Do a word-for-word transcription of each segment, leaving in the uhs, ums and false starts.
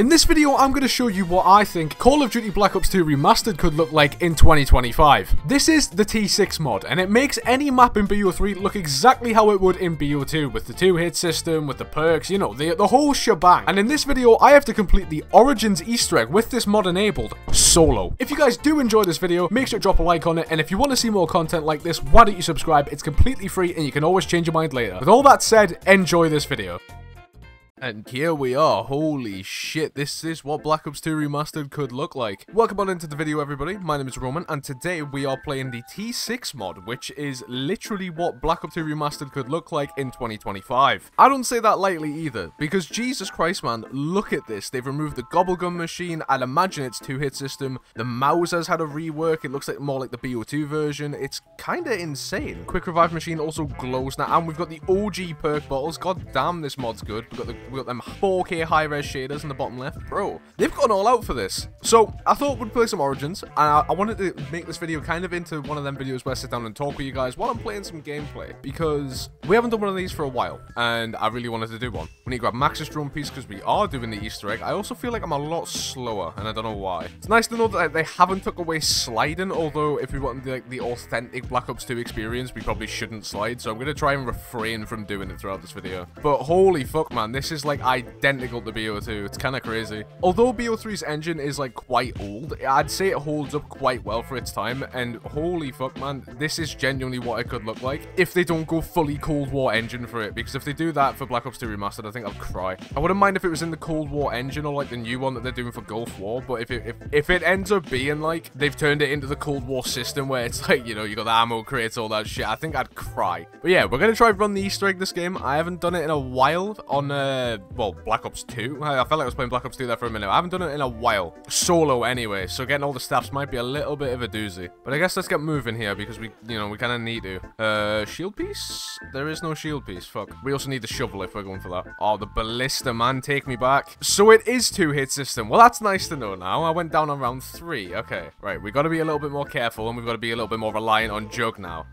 In this video, I'm going to show you what I think Call of Duty Black Ops two Remastered could look like in twenty twenty-five. This is the T six mod, and it makes any map in B O three look exactly how it would in B O two, with the two-hit system, with the perks, you know, the, the whole shebang. And in this video, I have to complete the Origins Easter egg with this mod enabled, solo. If you guys do enjoy this video, make sure to drop a like on it, and if you want to see more content like this, why don't you subscribe? It's completely free, and you can always change your mind later. With all that said, enjoy this video. And here we are, holy shit, this is what Black Ops two Remastered could look like. Welcome on into the video everybody, my name is Roman, and today we are playing the T six mod, which is literally what Black Ops two Remastered could look like in twenty twenty-five. I don't say that lightly either, because Jesus Christ man, look at this, they've removed the Gobblegum machine, I'd imagine it's two-hit system, the Mausers had a rework, it looks like more like the B O two version, it's kinda insane. Quick Revive machine also glows now, and we've got the O G perk bottles, god damn this mod's good, we've got the We got them four K high-res shaders in the bottom left. Bro, they've gone all out for this. So, I thought we'd play some Origins, and I, I wanted to make this video kind of into one of them videos where I sit down and talk with you guys while I'm playing some gameplay, because we haven't done one of these for a while, and I really wanted to do one. We need to grab Maxis drone piece, because we are doing the Easter egg. I also feel like I'm a lot slower, and I don't know why. It's nice to know that they haven't took away sliding, although if we want the, like, the authentic Black Ops two experience, we probably shouldn't slide, so I'm going to try and refrain from doing it throughout this video. But holy fuck, man, this is like identical to B O two. It's kind of crazy. Although B O three's engine is like quite old, I'd say it holds up quite well for its time, and holy fuck man, this is genuinely what it could look like if they don't go fully Cold War engine for it, because if they do that for Black Ops two Remastered, I think I'll cry. I wouldn't mind if it was in the Cold War engine or like the new one that they're doing for Gulf War, but if it, if, if it ends up being like they've turned it into the Cold War system where it's like, you know, you got the ammo crates, all that shit, I think I'd cry. But yeah, we're going to try and run the Easter egg this game. I haven't done it in a while on uh, Uh, well, Black Ops two. I, I felt like I was playing Black Ops two there for a minute. I haven't done it in a while. Solo anyway, so getting all the staffs might be a little bit of a doozy. But I guess let's get moving here because we, you know, we kind of need to. Uh, shield piece? There is no shield piece, fuck. We also need the shovel if we're going for that. Oh, the Ballista, man, take me back. So it is two-hit system. Well, that's nice to know now. I went down on round three. Okay, right, we got to be a little bit more careful and we've got to be a little bit more reliant on Jug now.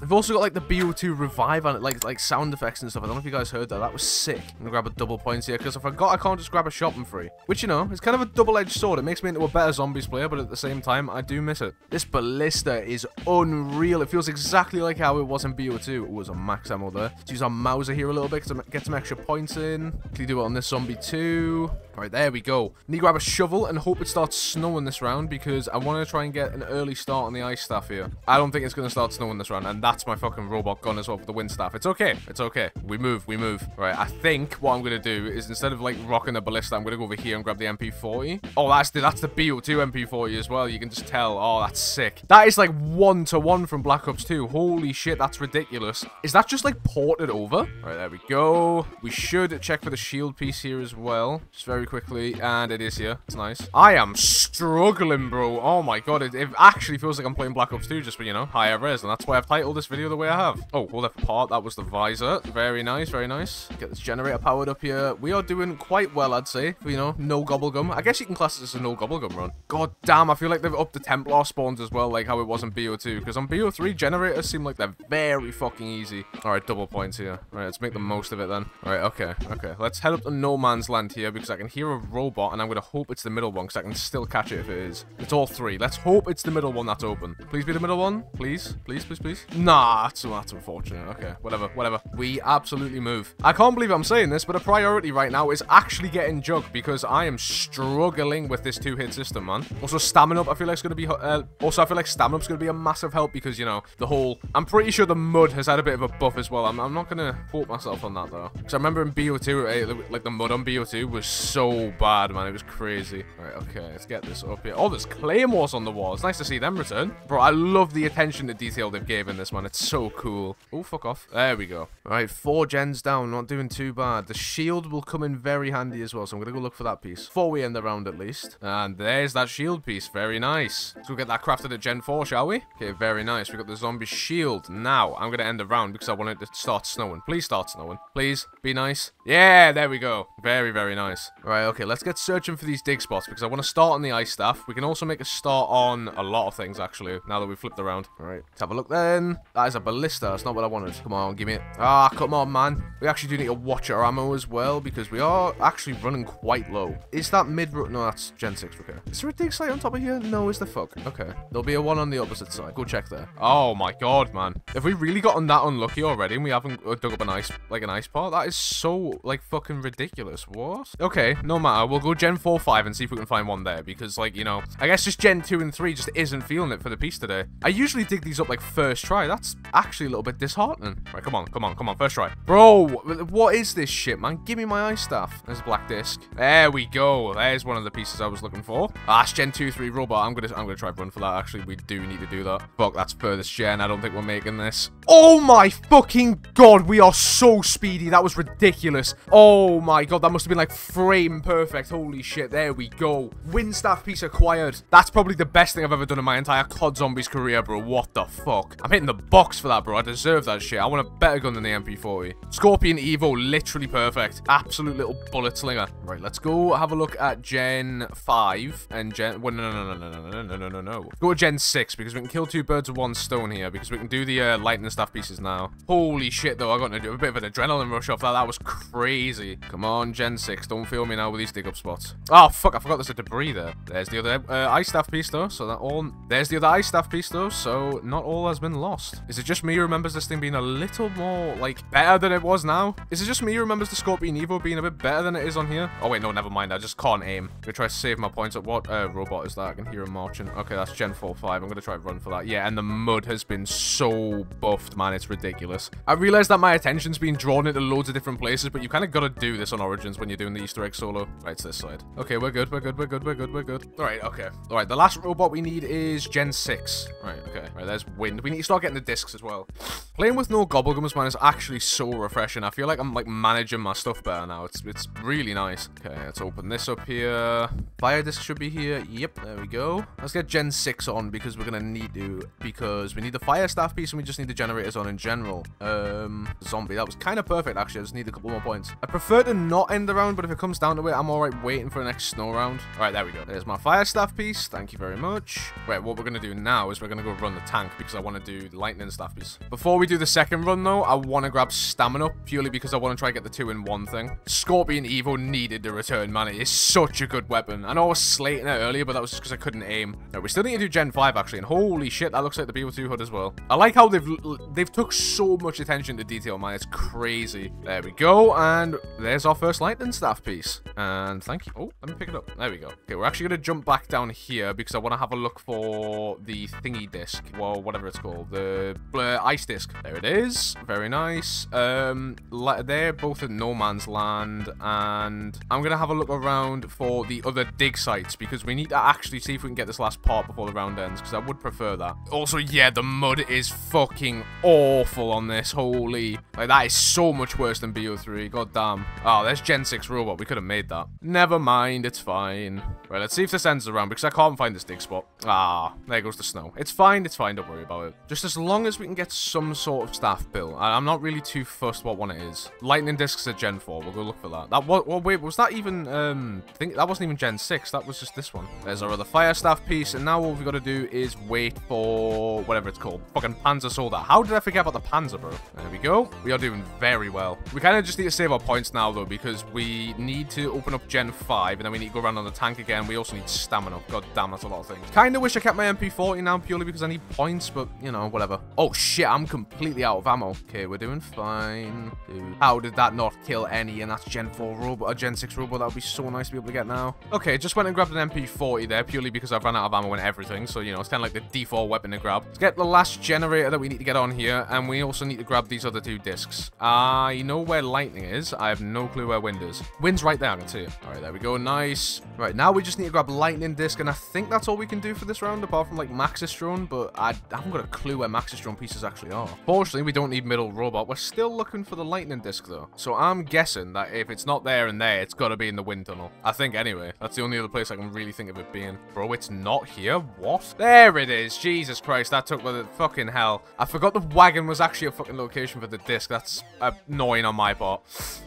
We've also got, like, the B O two revive and, like, like sound effects and stuff. I don't know if you guys heard that. That was sick. I'm gonna grab a double points here because I forgot I can't just grab a shopping free, which, you know, it's kind of a double-edged sword. It makes me into a better zombies player, but at the same time I do miss it. This Ballista is unreal. It feels exactly like how it was in B O two. It was a Max Ammo there. Let's use our Mauser here a little bit to get some extra points in. Can do it on this zombie too. All right, there we go. Need to grab a shovel and hope it starts snowing this round because I want to try and get an early start on the ice staff here. I don't think it's going to start snowing this round, and that's my fucking robot gun as well for the wind staff. It's okay. It's okay. We move. We move. All right, I think what I'm going to do is instead of like rocking the Ballista, I'm going to go over here and grab the M P forty. Oh, that's the, that's the B O two M P forty as well. You can just tell. Oh, that's sick. That is like one to one from Black Ops two. Holy shit, that's ridiculous. Is that just like ported over? All right, there we go. We should check for the shield piece here as well. Just very quickly, and it is here. It's nice. I am struggling, bro. Oh my god, it, it actually feels like I'm playing Black Ops two, just for, you know, higher res, and that's why I've titled this video the way I have. Oh, well, left part. That was the visor. Very nice, very nice. Get this generator powered up here. We are doing quite well, I'd say. You know, no Gobblegum. I guess you can class it as a no Gobblegum run. God damn, I feel like they've upped the Templar spawns as well, like how it was in B O two, because on B O three, generators seem like they're very fucking easy. All right, double points here. All right, let's make the most of it then. All right, okay, okay. Let's head up to no man's land here, because I can hear a robot, and I'm going to hope it's the middle one, because I can still catch it if it is. It's all three. Let's hope it's the middle one that's open. Please be the middle one. Please, please, please, please. Nah, that's, that's unfortunate. Okay, whatever, whatever. We absolutely move. I can't believe I'm saying this, but a priority right now is actually getting Jug, because I am struggling with this two-hit system, man. Also, Stamina Up, I feel like it's going to be... Uh, also, I feel like Stamina Up's going to be a massive help, because, you know, the whole... I'm pretty sure the mud has had a bit of a buff as well. I'm, I'm not going to fault myself on that, though. Because I remember in B O two, like, the mud on B O two was so bad, man. It was crazy. All right, okay, let's get this up here. Oh, there's claymores on the wall. It's nice to see them return. Bro, I love the attention to detail they've given this, man. It's so cool. Oh, fuck off. There we go. All right, four gens down. Not doing too bad. The shield will come in very handy as well, so I'm going to go look for that piece before we end the round at least. And there's that shield piece. Very nice. Let's go get that crafted at gen four, shall we? Okay, very nice. We got the zombie shield. Now, I'm going to end the round because I want it to start snowing. Please start snowing. Please, be nice. Yeah, there we go. Very, very nice. All right. Right, okay, let's get searching for these dig spots, because I want to start on the ice staff. We can also make a start on a lot of things, actually, now that we've flipped around. All right, let's have a look then. That is a ballista. That's not what I wanted. Come on, give me it. Ah, come on, man. We actually do need to watch our ammo as well, because we are actually running quite low. Is that mid... No, that's Gen six repair. Is there a dig site on top of here? No, is the fuck. Okay, there'll be a one on the opposite side. Go check there. Oh, my God, man. Have we really gotten that unlucky already and we haven't dug up an ice, like an ice part? That is so, like, fucking ridiculous. What? Okay, no matter. We'll go Gen four, five and see if we can find one there, because, like, you know, I guess just Gen two and three just isn't feeling it for the piece today. I usually dig these up, like, first try. That's actually a little bit disheartening. Right, come on, come on, come on. First try. Bro, what is this shit, man? Give me my ice staff. There's a black disc. There we go. There's one of the pieces I was looking for. Ah, it's Gen two, three robot. I'm gonna, I'm gonna try and run for that. Actually, we do need to do that. Fuck, that's furthest gen. I don't think we're making this. Oh my fucking God, we are so speedy. That was ridiculous. Oh my God, that must have been like frame perfect. Holy shit, there we go. Wind staff piece acquired. That's probably the best thing I've ever done in my entire C O D Zombies career, bro. What the fuck? I'm hitting the box for that, bro. I deserve that shit. I want a better gun than the M P forty. Scorpion Evo, literally perfect. Absolute little bullet slinger. Right, let's go have a look at Gen five and Gen... Well, no, no, no, no, no, no, no, no, no, no. Go to Gen six, because we can kill two birds with one stone here, because we can do the uh, lightning staff pieces now. Holy shit, though. I got a, a bit of an adrenaline rush off that. That was crazy. Come on, Gen six. Don't fail me now with these dig-up spots. Oh, fuck. I forgot there's a debris there. There's the other uh, ice staff piece, though, so that all... There's the other ice staff piece, though, so not all has been lost. Is it just me who remembers this thing being a little more, like, better than it was now? Is it just me who remembers the Scorpion Evo being a bit better than it is on here? Oh, wait, no, never mind. I just can't aim. I'm gonna try to save my points at what uh, robot is that? I can hear him marching. Okay, that's Gen four, five. I'm gonna try to run for that. Yeah, and the mud has been so buffed, man. It's ridiculous. I realize that my attention's been drawn into loads of different places, but you kind of gotta do this on Origins when you're doing the Easter egg solo. Right, it's this side. Okay, we're good, we're good, we're good, we're good, we're good. All right, okay. All right, the last robot we need is Gen six. All right, okay. All right, there's wind. We need to start getting the discs as well. Playing with no Gobblegums, man, is actually so refreshing. I feel like I'm, like, managing my stuff better now. It's, it's really nice. Okay, let's open this up here. Fire disc should be here. Yep, there we go. Let's get Gen six on, because we're gonna need to, because we need the fire staff piece and we just need the generators on in general. Um, zombie, that was kind of perfect, actually. I just need a couple more points. I prefer to not end the round, but if it comes down to it, I'm all right waiting for the next snow round. All right, there we go. There's my fire staff piece. Thank you very much. Right, what we're gonna do now is we're gonna go run the tank, because I want to do the lightning staff piece. Before we do the second run, though, I want to grab stamina, purely because I want to try to get the two in one thing. Scorpion Evo needed to return, man. It is such a good weapon. I know I was slating it earlier, but that was just because I couldn't aim. No, we still need to do Gen five, actually, and holy shit, that looks like the B O two H U D as well. I like how they've they've took so much attention to detail, man. It's crazy. There we go, and there's our first lightning staff piece. And thank you. Oh, let me pick it up. There we go. Okay, we're actually going to jump back down here, because I want to have a look for the thingy disc. Well, whatever it's called. The uh, ice disc. There it is. Very nice. Um, they're both in no man's land, and I'm going to have a look around for the other dig sites, because we need to actually see if we can get this last part before the round ends, because I would prefer that. Also, yeah, the mud is fucking awful on this. Holy. Like, that is so much worse than B O three. God damn. Oh, there's Gen six robot. We could have made that. Never mind. It's fine. Right, let's see if this ends the round, because I can't find this dig spot. Ah, there goes the snow. It's fine. It's fine. Don't worry about it. Just as long as we can get some sort of staff built. I'm not really too fussed what one it is. Lightning discs are Gen four. We'll go look for that. That what? Well, wait, was that even... Um, I think that wasn't even Gen six. That was just this one. There's our other fire staff piece, and now all we've got to do is wait for whatever it's called. Fucking Panzer soldier. How did I forget about the Panzer, bro? There we go. We are doing very well. We kind of just need to save our points now, though, because we need to open up Gen five, and then we need to go around on the tank again. We also need stamina. God damn, that's a lot of things. Kind of wish I kept my M P forty now, purely because I need points, but, you know, whatever. Oh, shit, I'm completely out of ammo. Okay, we're doing fine. Dude, how did that not kill any? And that's Gen four robot, or Gen six robot. That would be so nice to be able to get now. Okay, just went and grabbed an M P forty there, purely because I've run out of ammo and everything, so, you know, it's kind of like the default weapon to grab. Let's get the last generator that we need to get on here, and we also need to grab these other two discs. I know where lightning is. I have no clue where wind is. Wind's right there, I can see it. All right, there we go. Nice. Right, now we just need to grab lightning disc, and I think that's all we can do for this round, apart from, like, Maxis drone, but I, I haven't got a clue where Maxis drone pieces actually are. Fortunately, we don't need middle robot. We're still looking for the lightning disc, though, so I'm guessing that if it's not there and there, it's got to be in the wind tunnel. I think, anyway. That's the only other place I can really think of it being. Bro, it's not here? What? There it is. Jesus Christ, that took with it. Fucking hell. I forgot the wagon was actually a fucking location for the disc. That's annoying on my part.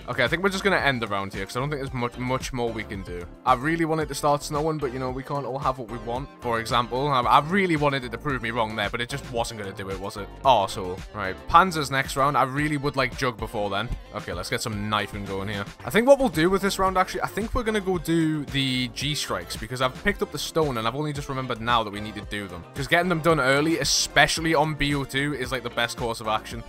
Okay, I think we're just going to end the round here, because I don't think there's much, much more we can do. I really wanted to start snowing, but, you know, we can't all have what we want. For example, I, I really wanted it to prove me wrong there, but it just wasn't going to do it, was it? Arsehole. Right, Panzer's next round. I really would like Jug before then. Okay, let's get some knifing going here. I think what we'll do with this round, actually, I think we're going to go do the G-Strikes, because I've picked up the stone, and I've only just remembered now that we need to do them. Because getting them done early, especially on B O two, is, like, the best course of action.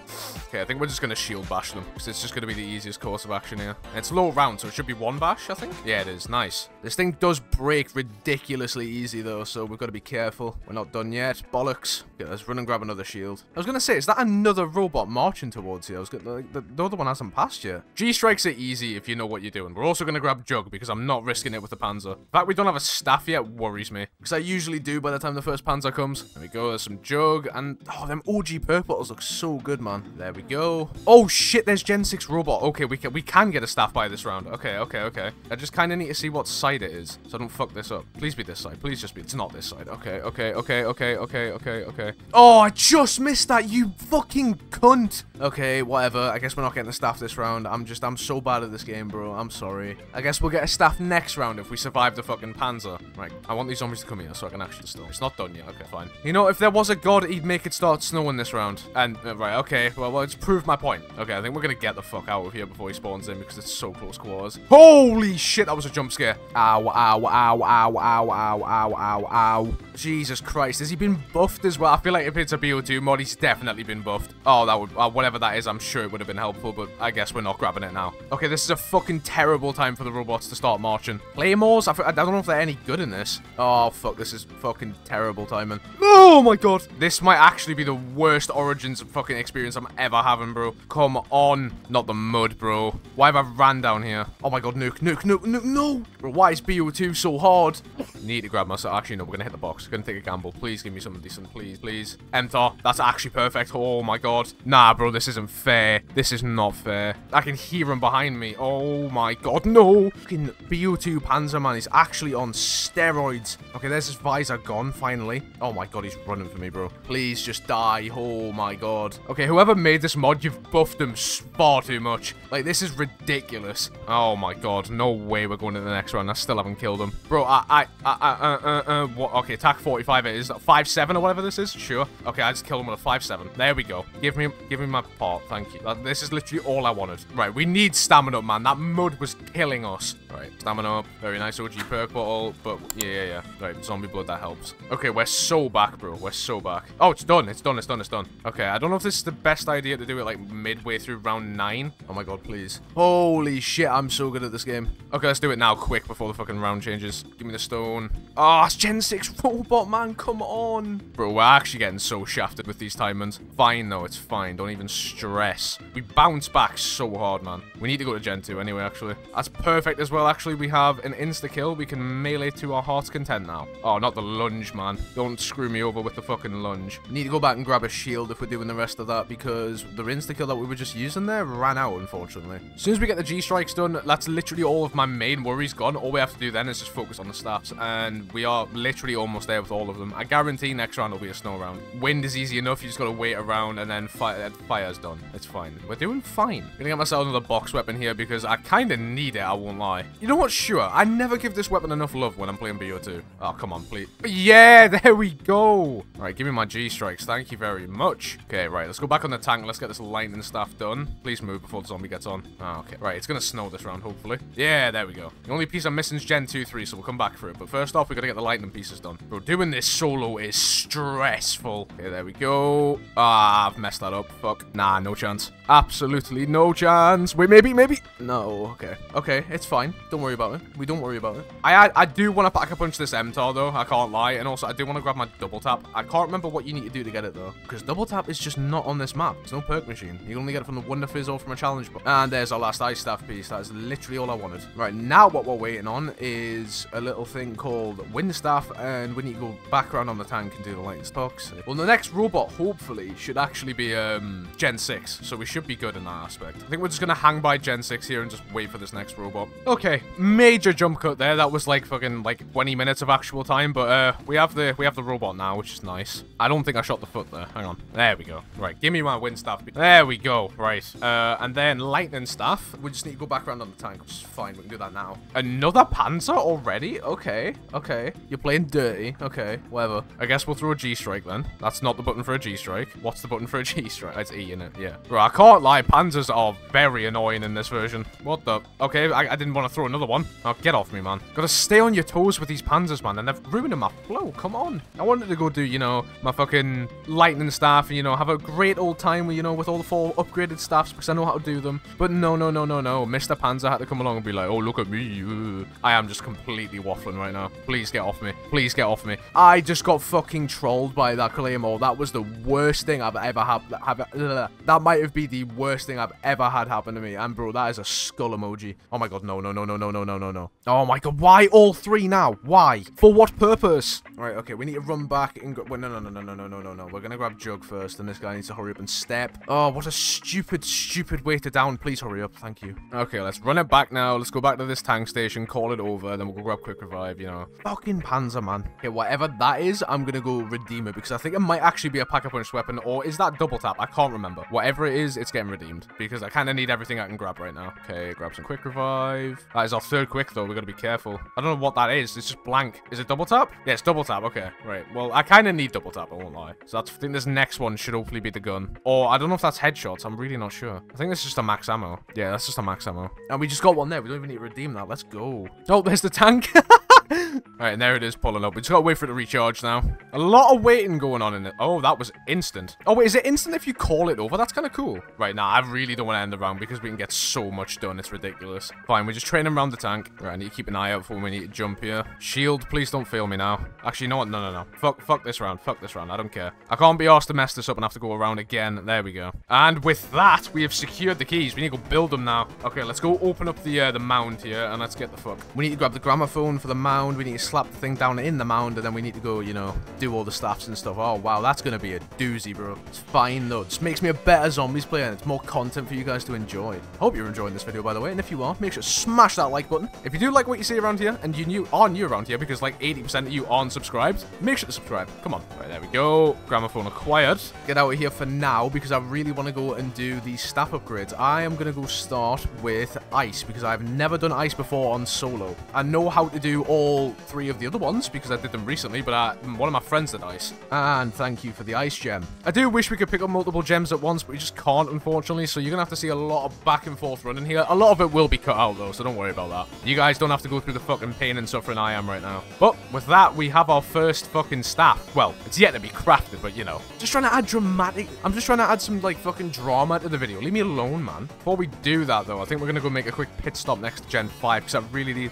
Okay, I think we're just going to shield bash them, because it's just going to be the easiest course of action here. And it's low round, so it should be one bash, I think. Yeah, it is. Nice. This thing does break ridiculously easy, though, so we've got to be careful. We're not done yet. Bollocks. Okay, let's run and grab another shield. I was going to say, is that another robot marching towards you? I was gonna, like, the, the other one hasn't passed yet. G-Strikes are easy if you know what you're doing. We're also going to grab Jug, because I'm not risking it with the Panzer. In fact, we don't have a staff yet worries me, because I usually do by the time the first Panzer comes. There we go. There's some Jug, and oh, them O G purples look so good, man. There we go. Oh, shit, there's Gen six robot. Okay, we can, we can get a staff by this round. Okay, okay, okay. I just kind of need to see what side it is, so I don't fuck this up. Please be this side. Please just be. It's not this side. Okay, okay, okay, okay, okay, okay, okay. Oh, I just missed that, you fucking cunt. Okay, whatever. I guess we're not getting a staff this round. I'm just, I'm so bad at this game, bro. I'm sorry. I guess we'll get a staff next round if we survive the fucking Panzer. Right, I want these zombies to come here so I can actually storm. It's not done yet. Okay, fine. You know, if there was a god, he'd make it start snowing this round. And, uh, right, okay. Well, well, it's proved my point. Okay, I think we're gonna get the fuck out of here before he spawns in, because it's so close quarters. Holy shit, that was a jump scare. Ow, ow, ow, ow, ow, ow, ow, ow, ow. Jesus Christ, has he been buffed as well? I feel like if it's a B O two mod, he's definitely been buffed. Oh, that would, uh, whatever that is, I'm sure it would have been helpful, but I guess we're not grabbing it now. Okay, this is a fucking terrible time for the robots to start marching. Claymores? I, I don't know if they're any good in this. Oh, fuck, this is fucking terrible timing. Oh my god. This might actually be the worst Origins fucking experience I'm ever having, bro. Come on. Not the mud, bro. Why have I ran down here? Oh my god, nuke, nuke, nuke, nuke, no. Bro, why is B O two so hard? Need to grab myself. Actually, no, we're gonna hit the box. Gonna take a gamble. Please give me something decent. Please, please. M T A R. That's actually perfect. Oh my god. Nah, bro. This isn't fair. This is not fair. I can hear him behind me. Oh my god. No. Fucking B O two Panzer, man. He's actually on steroids. Okay, there's his visor gone, finally. Oh my god. He's running for me, bro. Please just die. Oh my god. Okay, whoever made this mod, you've buffed him far too much. Like, this is ridiculous. Oh my god. No way we're going to the next round. I still haven't killed him. Bro, I, I, I, uh, uh, uh, what? Okay, attack forty-five it is. five seven or whatever this is? Sure. Okay, I just killed him with a five seven. There we go. Give me give me my part. Thank you. That, this is literally all I wanted. Right, we need stamina, man. That mud was killing us. Right, stamina up. Very nice O G perk bottle. But yeah, yeah, yeah. Right, zombie blood, that helps. Okay, we're so back, bro. We're so back. Oh, it's done. It's done. It's done. It's done. Okay, I don't know if this is the best idea to do it like midway through round nine. Oh my god, please. Holy shit, I'm so good at this game. Okay, let's do it now quick before the fucking round changes. Give me the stone. Ah, oh, it's Gen six robot. But man, come on. Bro, we're actually getting so shafted with these timings. Fine, though. It's fine. Don't even stress. We bounce back so hard, man. We need to go to Gen two anyway, actually. That's perfect as well, actually. We have an insta-kill. We can melee to our heart's content now. Oh, not the lunge, man. Don't screw me over with the fucking lunge. We need to go back and grab a shield if we're doing the rest of that, because the insta-kill that we were just using there ran out, unfortunately. As soon as we get the G-Strikes done, that's literally all of my main worries gone. All we have to do then is just focus on the staffs, and we are literally almost there with all of them. I guarantee next round will be a snow round. Wind is easy enough. You just gotta wait around, and then fire, fire's done. It's fine. We're doing fine. I'm gonna get myself another box weapon here, because I kind of need it, I won't lie. You know what? Sure. I never give this weapon enough love when I'm playing B O two. Oh, come on, please. Yeah, there we go. Alright, give me my G-Strikes. Thank you very much. Okay, right. Let's go back on the tank. Let's get this lightning staff done. Please move before the zombie gets on. Oh, okay. Right, it's gonna snow this round, hopefully. Yeah, there we go. The only piece I'm missing is Gen two three, so we'll come back for it. But first off, we gotta get the lightning pieces done. Bro, doing this solo is stressful. Okay, there we go. Ah, I've messed that up. Fuck. Nah, no chance. Absolutely no chance. Wait, maybe, maybe. No, okay. Okay, it's fine. Don't worry about it. We don't worry about it. I I, I do want to Pack-A-Punch this M T A R, though. I can't lie. And also, I do want to grab my Double Tap. I can't remember what you need to do to get it, though, because Double Tap is just not on this map. It's no perk machine. You can only get it from the Wonder Fizz or from a challenge book. And there's our last ice staff piece. That is literally all I wanted. Right, now what we're waiting on is a little thing called Wind Staff, and we need to go back around on the tank and do the lightning stocks. Well, the next robot, hopefully, should actually be um, Gen six, so we should be good in that aspect. I think we're just going to hang by Gen six here and just wait for this next robot. Okay, major jump cut there. That was like fucking like twenty minutes of actual time, but uh, we have the we have the robot now, which is nice. I don't think I shot the foot there. Hang on. There we go. Right, give me my wind staff. There we go. Right, uh, and then lightning staff. We just need to go back around on the tank. That's fine, we can do that now. Another Panzer already? Okay, okay. You're playing dirty. Okay, whatever. I guess we'll throw a G-Strike then. That's not the button for a G-Strike. What's the button for a G-Strike? It's E, in it? Yeah. Bro, I can't lie. Panzers are very annoying in this version. What the? Okay, I, I didn't want to throw another one. Oh, get off me, man. Gotta stay on your toes with these Panzers, man. And they've ruined my flow. Come on. I wanted to go do, you know, my fucking lightning staff and, you know, have a great old time, you know, with all the four upgraded staffs because I know how to do them. But no, no, no, no, no. Mister Panzer had to come along and be like, oh, look at me. I am just completely waffling right now. Please get off me. Please get off me. I just got fucking trolled by that Claymore. That was the worst thing I've ever had. That might have been the worst thing I've ever had happen to me. And, bro, that is a skull emoji. Oh, my God. No, no, no, no, no, no, no, no, no. Oh, my God. Why all three now? Why? For what purpose? All right, okay. We need to run back and go. Wait, no, no, no, no, no, no, no, no, no. We're going to grab Jug first, and this guy needs to hurry up and step. Oh, what a stupid, stupid way to down. Please hurry up. Thank you. Okay, let's run it back now. Let's go back to this tank station, call it over, then we'll go grab Quick Revive, you know. Fucking Panzer, man. Okay, whatever that is, I'm going to go redeem it because I think it might actually be a Pack-A-Punch weapon, or is that Double Tap? I can't remember. Whatever it is, it's getting redeemed because I kind of need everything I can grab right now. Okay, grab some Quick Revive. That is our third quick, though. We've got to be careful. I don't know what that is. It's just blank. Is it Double Tap? Yeah, it's Double Tap. Okay, right. Well, I kind of need Double Tap, I won't lie. So that's, I think this next one should hopefully be the gun. Or I don't know if that's headshots. I'm really not sure. I think this is just a Max Ammo. Yeah, that's just a Max Ammo. And we just got one there. We don't even need to redeem that. Let's go. Oh, there's the tank. Alright, and there it is pulling up. We just gotta wait for it to recharge now. A lot of waiting going on in it. Oh, that was instant. Oh, wait, is it instant if you call it over? That's kind of cool. Right, now, nah, I really don't want to end the round because we can get so much done. It's ridiculous. Fine, we're just training around the tank. Right, I need to keep an eye out for when we need to jump here. Shield, please don't fail me now. Actually, no, no, no, no. Fuck, fuck this round. Fuck this round. I don't care. I can't be arsed to mess this up and have to go around again. There we go. And with that, we have secured the keys. We need to go build them now. Okay, let's go open up the, uh, the mound here and let's get the fuck. We need to grab the gramophone for the mound. We need to slap the thing down in the mound, and then we need to go, you know, do all the staffs and stuff. Oh, wow, that's going to be a doozy, bro. It's fine, though. It just makes me a better Zombies player, and it's more content for you guys to enjoy. Hope you're enjoying this video, by the way, and if you are, make sure to smash that like button. If you do like what you see around here, and you new, are new around here, because, like, eighty percent of you aren't subscribed, make sure to subscribe. Come on. Right, there we go. Gramophone acquired. Get out of here for now, because I really want to go and do the staff upgrades. I am going to go start with ice, because I've never done ice before on solo. I know how to do all All three of the other ones because I did them recently, but I, one of my friends did ice. And thank you for the ice gem. I do wish we could pick up multiple gems at once, but we just can't, unfortunately. So you're gonna have to see a lot of back and forth running here. A lot of it will be cut out though, so don't worry about that. You guys don't have to go through the fucking pain and suffering I am right now. But with that, we have our first fucking staff. Well, it's yet to be crafted, but you know, just trying to add dramatic. I'm just trying to add some like fucking drama to the video. Leave me alone, man. Before we do that though, I think we're gonna go make a quick pit stop next to Gen five because I really need.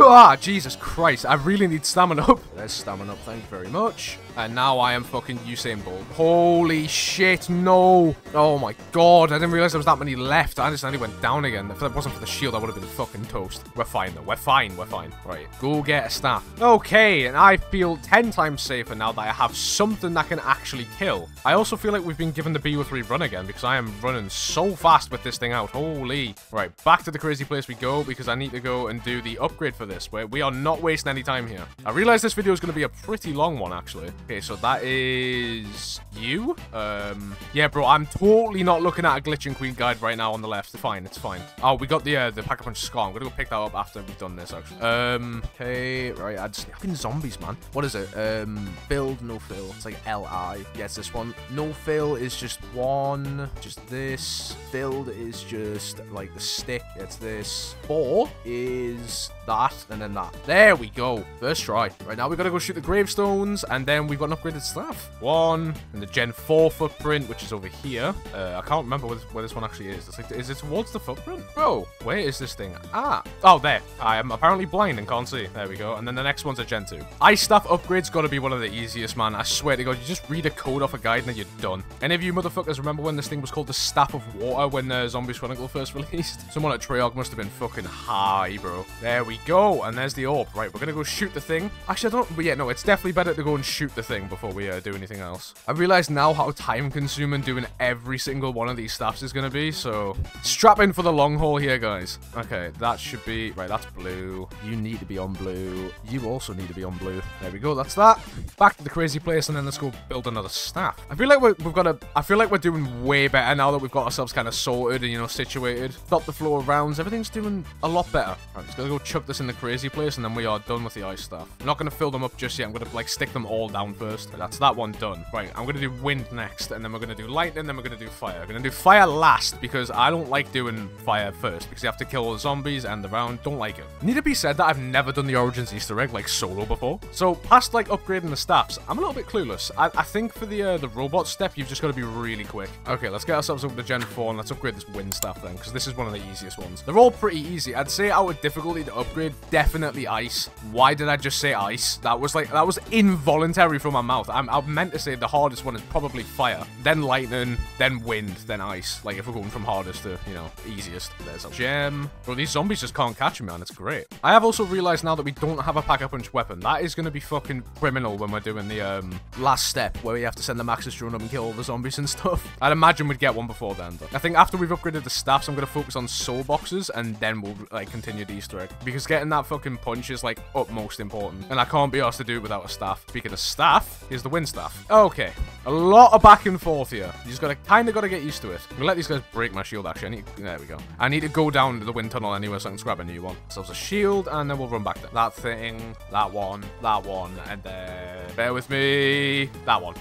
Ah, Jesus Christ, I really need stamina up. There's stamina up, thank you very much. And now I am fucking Usain Bolt. Holy shit, no. Oh my God, I didn't realize there was that many left. I just only went down again. If that wasn't for the shield, I would have been fucking toast. We're fine though, we're fine, we're fine. Right, go get a staff. Okay, and I feel ten times safer now that I have something that can actually kill. I also feel like we've been given the B O three run again because I am running so fast with this thing out, holy. Right, back to the crazy place we go because I need to go and do the upgrade for this, where we are not wasting any time here. I realize this video is going to be a pretty long one, actually. Okay, so that is you. Um, yeah, bro, I'm totally not looking at a glitching queen guide right now on the left. Fine, it's fine. Oh, we got the uh, the Pack-A-Punch scar. I'm going to go pick that up after we've done this, actually. Um, okay, right, I just fucking zombies, man. What is it? Um, build, no fill. It's like L I. Yeah, it's this one. No fill is just one. Just this. Build is just, like, the stick. It's this. Four is that, and then that. There we go. First try. Right now, we've got to go shoot the gravestones, and then we've got an upgraded staff. One, and the Gen four footprint, which is over here. Uh, I can't remember where this, where this one actually is. It's like, is it towards the footprint? Bro, where is this thing? Ah. Oh, there. I am apparently blind and can't see. There we go. And then the next one's a Gen two. Ice staff upgrade's got to be one of the easiest, man. I swear to God, you just read a code off a guide and then you're done. Any of you motherfuckers remember when this thing was called the Staff of Water when uh, Zombies Chronicle first released? Someone at Treyarch must have been fucking high, bro. There we go. And there's the orb. Right, we're going to go shoot the thing. Actually, I don't... But yeah, no, it's definitely better to go and shoot the thing before we uh, do anything else. I realize now how time consuming doing every single one of these staffs is going to be, so strap in for the long haul here, guys. Okay, that should be... Right, that's blue. You need to be on blue. You also need to be on blue. There we go, that's that. Back to the crazy place, and then let's go build another staff. I feel like we're, we've got a... I feel like we're doing way better now that we've got ourselves kind of sorted and, you know, situated. Stop the flow of rounds. Everything's doing a lot better. Alright, just gonna go chuck this in the crazy place, and then we are done with the ice staff. I'm not gonna fill them up just yet. I'm gonna, like, stick them all down first. Right, that's that one done. Right, I'm gonna do wind next, and then we're gonna do lightning, and then we're gonna do fire. I'm gonna do fire last, because I don't like doing fire first, because you have to kill all the zombies and the round. Don't like it. Need to be said that I've never done the Origins Easter egg, like, solo before. So, past, like, upgrading the staffs, I'm a little bit clueless. I, I think for the, uh, the robot step, you've just gotta be really quick. Okay, let's get ourselves up to Gen four, and let's upgrade this wind staff then, because this is one of the easiest ones. They're all pretty easy. I'd say out of difficulty to upgrade, definitely ice. Why did I just say ice? That was, like, that was involuntary from my mouth. I'm, I meant to say the hardest one is probably fire, then lightning, then wind, then ice. Like, if we're going from hardest to, you know, easiest. There's a gem. Bro, these zombies just can't catch me, man. It's great. I have also realized now that we don't have a Pack-A-Punch weapon. That is going to be fucking criminal when we're doing the um, last step, where we have to send the Maxis drone up and kill all the zombies and stuff. I'd imagine we'd get one before then, though. I think after we've upgraded the staffs, I'm going to focus on soul boxes, and then we'll, like, continue the Easter egg. Because getting that fucking punch is, like, utmost important. And I can't be asked to do it without a staff. Speaking of staff, here's the wind staff. Okay. A lot of back and forth here. You just gotta, kinda gotta get used to it. I'm gonna let these guys break my shield, actually. I need, there we go. I need to go down to the wind tunnel anyway, so I can grab a new one. So there's a shield, and then we'll run back there. That thing, that one, that one, and then, bear with me, that one.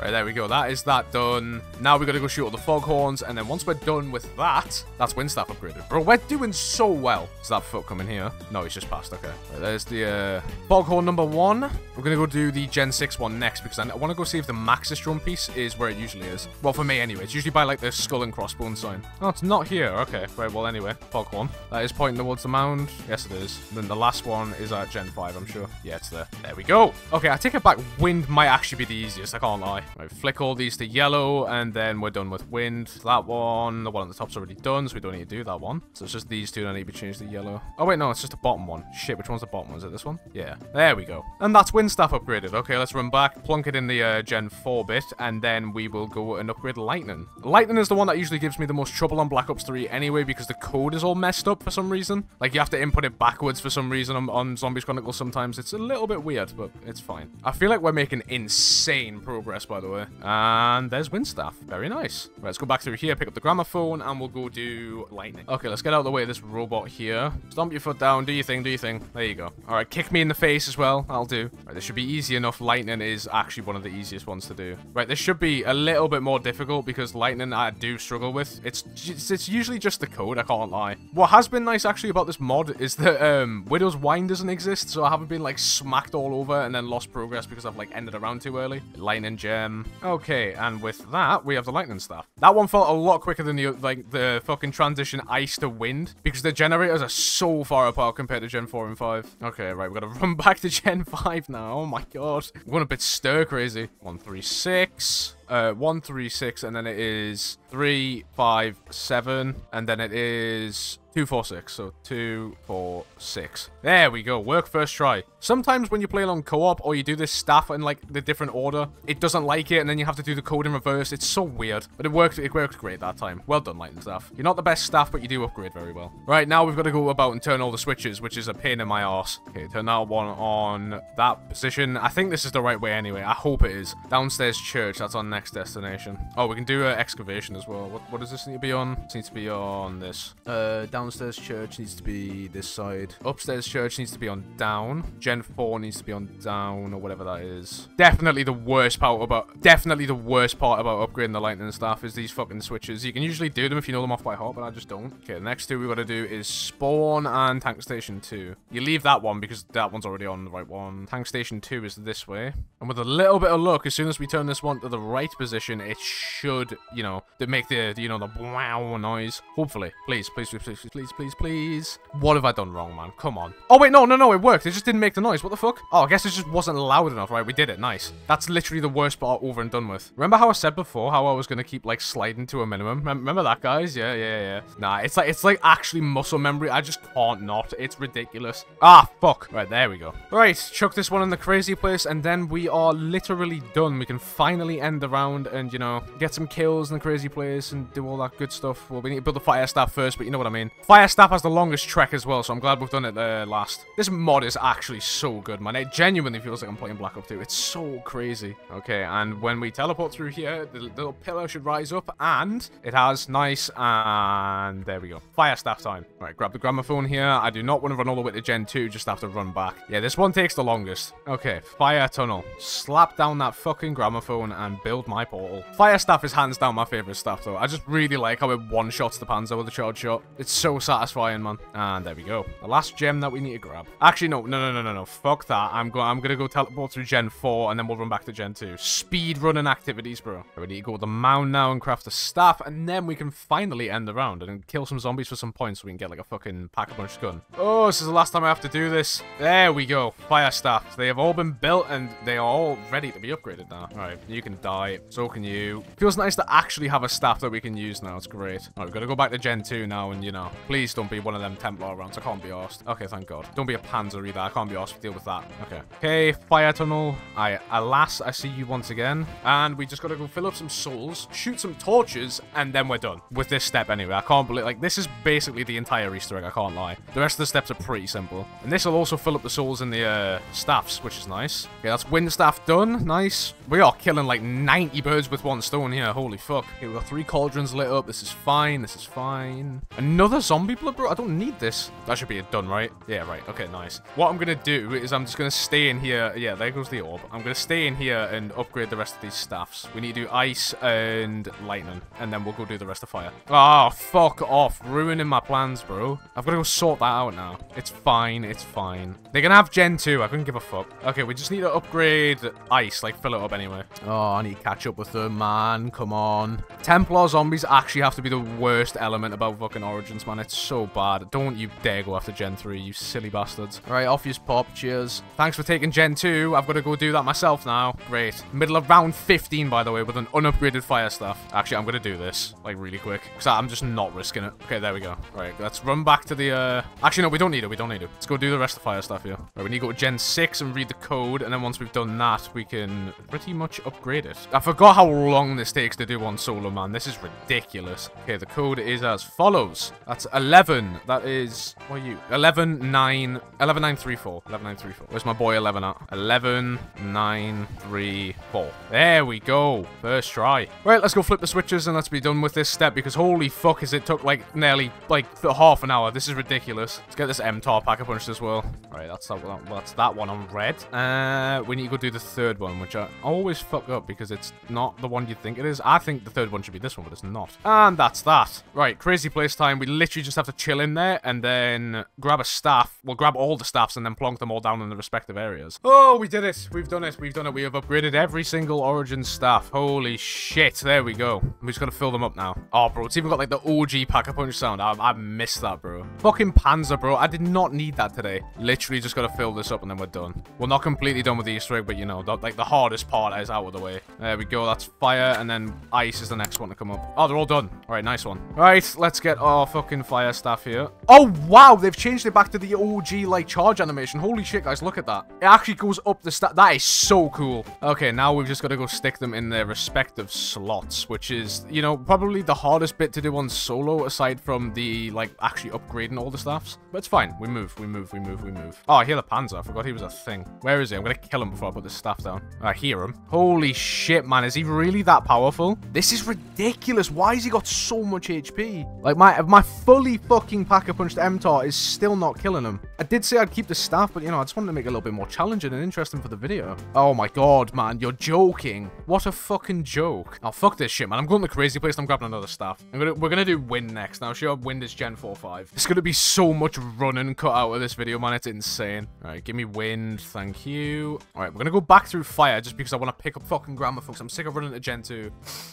Right, there we go. That is that done. Now we gotta go shoot all the foghorns, and then once we're done with that, that's wind staff upgraded. Bro, we're doing so well. Is that foot coming here? No, he's just passed. Okay. Right, there's the uh, foghorn number one. We're gonna go do the Gen six one next, because I wanna go see if the Maxis drone piece is where it usually is. Well, for me anyway. It's usually by, like, the skull and crossbone sign. Oh, it's not here. Okay. Right, well, anyway. Foghorn. That is pointing towards the mound. Yes, it is. And then the last one is at Gen five, I'm sure. Yeah, it's there. There we go. Okay, I take it back. Wind might actually be the easiest. I can't lie. Right, flick all these to yellow, and then we're done with wind. That one. The one at the top's already done, so we don't need to do that one. So it's just these two that need to be changed to yellow. Oh, wait, no. It's just the bottom one. Shit, which one's the bottom one? Is it this one? Yeah. There we go. And that's wind staff upgraded. Okay, let's run back. Plunk it in the uh, Gen four bit, and then we will go and upgrade lightning. Lightning is the one that usually gives me the most trouble on Black Ops three anyway, because the code is all messed up for some reason. Like, you have to input it backwards for some reason on, on Zombies Chronicle sometimes. It's a little bit weird, but it's fine. I feel like we're making insane progress, by the way. And there's wind staff. Very nice. Right, let's go back through here, pick up the gramophone, and we'll go do lightning. Okay, let's get out of the way of this robot here. Stomp your foot down. Do your thing. Do your thing. There you go. All right, kick me in the face as well. That'll do. Right, this should be easy enough. Lightning is actually one of the easiest ones to do. Right, this should be a little bit more difficult, because lightning I do struggle with. It's it's usually just the code, I can't lie. What has been nice actually about this mod is that um, Widow's Wine doesn't exist, so I haven't been, like, smacked all over and then lost progress because I've, like, ended around too early. Lightning gem. Okay, and with that, we have the lightning staff. That one felt a lot quicker than the, like, the fucking transition ice to wind, because the generators are so far apart compared to Gen four and five. Okay, right, we've got to run back to Gen five now. Oh my god. I'm going a bit stir crazy. one three six. Uh, one, three, six, and then it is three, five, seven, and then it is two, four, six. So two, four, six. There we go. Work first try. Sometimes when you play along co-op, or you do this staff in, like, the different order, it doesn't like it, and then you have to do the code in reverse. It's so weird, but it worked. It worked great that time. Well done, lightning staff. You're not the best staff, but you do upgrade very well. Right now we've got to go about and turn all the switches, which is a pain in my arse. Okay, turn that one on that position. I think this is the right way anyway. I hope it is. Downstairs church. That's on. Next destination. Oh, we can do uh, excavation as well. What, what does this need to be on? It needs to be on this. Uh, downstairs church needs to be this side. Upstairs church needs to be on down. Gen four needs to be on down, or whatever that is. Definitely the worst part about definitely the worst part about upgrading the lightning staff is these fucking switches. You can usually do them if you know them off by heart, but I just don't. Okay, the next two we got to do is spawn and tank station two. You leave that one because that one's already on the right one. Tank station two is this way, and with a little bit of luck, as soon as we turn this one to the right position, it should, you know, make the, you know, the wow noise. Hopefully. Please, please, please, please, please, please, please. What have I done wrong, man? Come on. Oh, wait, no, no, no, it worked. It just didn't make the noise. What the fuck? Oh, I guess it just wasn't loud enough. Right, we did it. Nice. That's literally the worst part over and done with. Remember how I said before how I was going to keep, like, sliding to a minimum? Remember that, guys? Yeah, yeah, yeah. Nah, it's like, it's like actually muscle memory. I just can't not. It's ridiculous. Ah, fuck. Right, there we go. Right, chuck this one in the crazy place, and then we are literally done. We can finally end the round and, you know, get some kills in the crazy place and do all that good stuff. Well, we need to build the fire staff first, but you know what I mean. Fire staff has the longest trek as well, so I'm glad we've done it uh, last. This mod is actually so good, man. It genuinely feels like I'm playing Black Ops two. It's so crazy. Okay, and when we teleport through here, the little pillar should rise up, and it has. Nice, and there we go. Fire staff time. All right, grab the gramophone here. I do not want to run all the way to Gen two, just have to run back. Yeah, this one takes the longest. Okay, fire tunnel. Slap down that fucking gramophone and build my portal. Fire staff is hands down my favorite staff, though. I just really like how it one-shots the Panzer with a charge shot. It's so satisfying, man. And there we go. The last gem that we need to grab. Actually, no, no, no, no, no, no. Fuck that. I'm going I'm going to go teleport through Gen four, and then we'll run back to Gen two. Speed running activities, bro. We need to go to the mound now and craft the staff, and then we can finally end the round and kill some zombies for some points so we can get, like, a fucking Pack-A-Punch gun. Oh, this is the last time I have to do this. There we go. Fire staff. They have all been built, and they are all ready to be upgraded now. All right, you can die. So can you. Feels nice to actually have a staff that we can use now. It's great. All right, we've got to go back to Gen two now, and, you know, please don't be one of them Templar rounds. I can't be arsed. Okay, thank God. Don't be a Panzer either. I can't be arsed to deal with that. Okay. Okay, fire tunnel. I, alas, I see you once again. And we just got to go fill up some souls, shoot some torches, and then we're done with this step anyway. I can't believe, like, this is basically the entire Easter egg. I can't lie. The rest of the steps are pretty simple. And this will also fill up the souls in the uh, staffs, which is nice. Okay, that's wind staff done. Nice. We are killing, like, ninety birds with one stone here. Holy fuck. Okay, we've got three cauldrons lit up. This is fine. This is fine. Another zombie blood, bro? I don't need this. That should be it done, right? Yeah, right. Okay, nice. What I'm going to do is I'm just going to stay in here. Yeah, there goes the orb. I'm going to stay in here and upgrade the rest of these staffs. We need to do ice and lightning, and then we'll go do the rest of fire. Oh, fuck off. Ruining my plans, bro. I've got to go sort that out now. It's fine. It's fine. They're going to have Gen two. I couldn't give a fuck. Okay, we just need to upgrade ice. Like, fill it up anyway. Oh, I need to catch up with them, man. Come on. Templar zombies actually have to be the worst element about fucking Origins, man. It's so bad. Don't you dare go after Gen three, you silly bastards. All right, off you pop. Cheers. Thanks for taking Gen two. I've got to go do that myself now. Great. Middle of round fifteen, by the way, with an unupgraded fire staff. Actually, I'm going to do this, like, really quick, because I'm just not risking it. Okay, there we go. All right, let's run back to the... Uh... Actually, no, we don't need it. We don't need it. Let's go do the rest of fire staff here. All right, we need to go to Gen six and read the code, and then once we've done that, we can pretty much upgrade it. I forgot how long this takes to do one solo, man. This is ridiculous. Okay, the code is as follows. That's eleven. That is... What are you? eleven nine... eleven nine three four. eleven nine three four. Where's my boy eleven at? eleven nine three four. There we go. First try. Right, let's go flip the switches and let's be done with this step, because holy fuck is it took like nearly like half an hour. This is ridiculous. Let's get this M TAR Pack-A-Punch as well. All right, that's that, that's that one on red. Uh, we need to go do the third one, which I always fuck up because it's not the one you think it is. I think the third one should be this one, but it's not. And that's that. Right, crazy place time. We literally just have to chill in there and then grab a staff. We'll grab all the staffs and then plonk them all down in the respective areas. Oh, we did it. We've done it. We've done it. We have upgraded every single Origin staff. Holy shit. There we go. I'm just going to fill them up now. Oh, bro. It's even got like the O G Pack-A-Punch sound. I, I missed that, bro. Fucking Panzer, bro. I did not need that today. Literally just got to fill this up and then we're done. We're not completely done with the Easter egg, but you know, the, like the hardest part is out of the way. There we go. That's fire. And then ice is the next one to come up. Oh, they're all done. All right. Nice one. All right. Let's get our fucking fire staff here. Oh, wow. They've changed it back to the O G like charge animation. Holy shit, guys. Look at that. It actually goes up the staff. That is so cool. Okay. Now we've just got to go stick them in their respective slots, which is, you know, probably the hardest bit to do on solo aside from the, like, actually upgrading all the staffs. But it's fine. We move, we move, we move, we move. Oh, I hear the Panzer. I forgot he was a thing. Where is he? I'm going to kill him before I put this staff down. I hear him. Holy shit, man. Is he really that powerful? This is ridiculous. Why has he got so much H P? Like, my my fully fucking Pack-A-Punched M TAR is still not killing him. I did say I'd keep the staff, but, you know, I just wanted to make it a little bit more challenging and interesting for the video. Oh, my God, man. You're joking. What a fucking joke. Oh, fuck this shit, man. I'm going to the crazy place and I'm grabbing another staff. I'm gonna, we're going to do win next. Now, sure, win this Gen four five. There's going to be so much running cut out of this video, man. It's insane. All right, give me wind. Thank you. All right, we're going to go back through fire just because I want to pick up fucking grammar, folks. I'm sick of running to Gen two.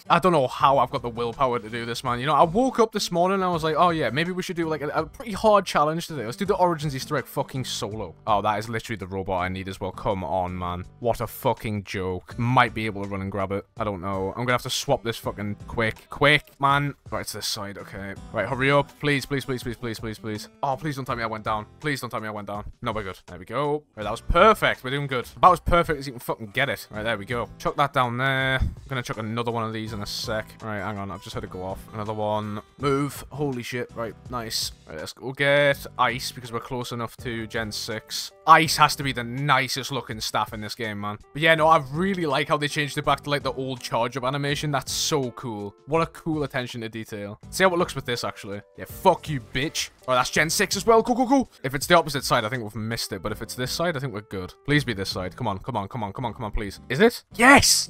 I don't know how I've got the willpower to do this, man. You know, I woke up this morning and I was like, oh, yeah, maybe we should do, like, a, a pretty hard challenge today. Let's do the Origins Easter egg fucking solo. Oh, that is literally the robot I need as well. Come on, man. What a fucking joke. Might be able to run and grab it. I don't know. I'm gonna have to swap this fucking quick. Quick, man. Right, to this side. Okay. Right, hurry up. Please, please, please, please, please, please, please. Oh, please don't tell me I went down. Please don't tell me I went down. No, we're good. There we go. Right, that was perfect. We're doing good. About as perfect as you can fucking get it. Right, there we go. Chuck that down there. I'm gonna chuck another one of these in a sec. All right, hang on. I've just had it go off. Another one. Move. Holy shit. Right, nice. Right, let's go get ice because we're close enough to Gen six. Ice has to be the nicest looking staff in this game, man. But yeah, no, I really like how they changed it back to like the old charge-up animation. That's so cool. What a cool attention to detail. See how it looks with this, actually. Yeah, fuck you, bitch. Oh, that's Gen six as well. Go, go, go. If it's the opposite side, I think we've missed it. But if it's this side, I think we're good. Please be this side. Come on, come on, come on, come on, come on, please. Is it? Yes!